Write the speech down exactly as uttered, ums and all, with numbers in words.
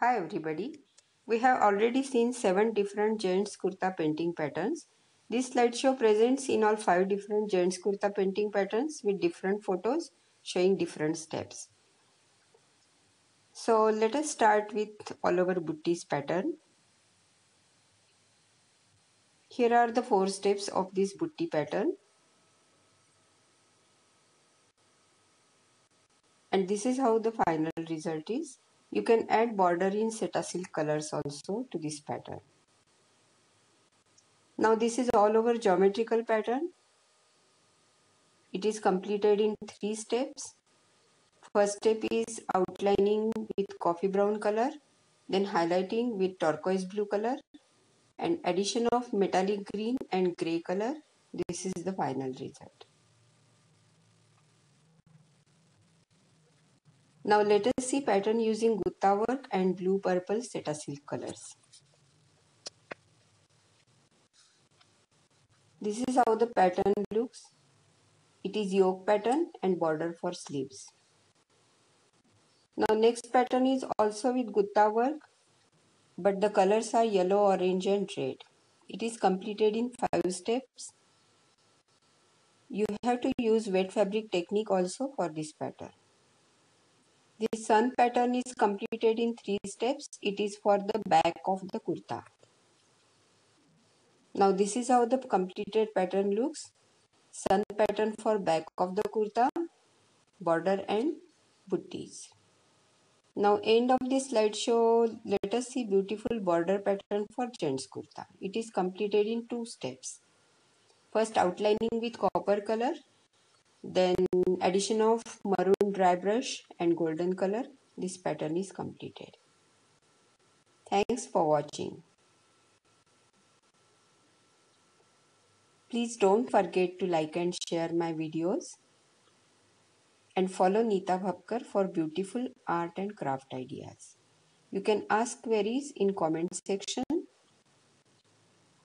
Hi everybody, we have already seen seven different Gents Kurta painting patterns. This slideshow presents in all five different Gents Kurta painting patterns with different photos showing different steps. So let us start with all over Butti's pattern. Here are the four steps of this Butti pattern. And this is how the final result is. You can add border in seta silk colors also to this pattern. Now this is all over geometrical pattern. It is completed in three steps. First step is outlining with coffee brown color, then highlighting with turquoise blue color and addition of metallic green and grey color. This is the final result. Now let us see pattern using gutta work and blue purple seta silk colors. This is how the pattern looks. It is yoke pattern and border for sleeves. Now next pattern is also with gutta work, but the colors are yellow, orange and red. It is completed in five steps. You have to use wet fabric technique also for this pattern. This sun pattern is completed in three steps. It is for the back of the kurta. Now this is how the completed pattern looks. Sun pattern for back of the kurta, border and buttis. Now end of this slideshow, let us see beautiful border pattern for gents kurta. It is completed in two steps. First outlining with copper color, then addition of maroon dry brush and golden color. This pattern is completed. Thanks for watching. Please don't forget to like and share my videos and follow Neeta Bhapkar for beautiful art and craft ideas. You can ask queries in comment section.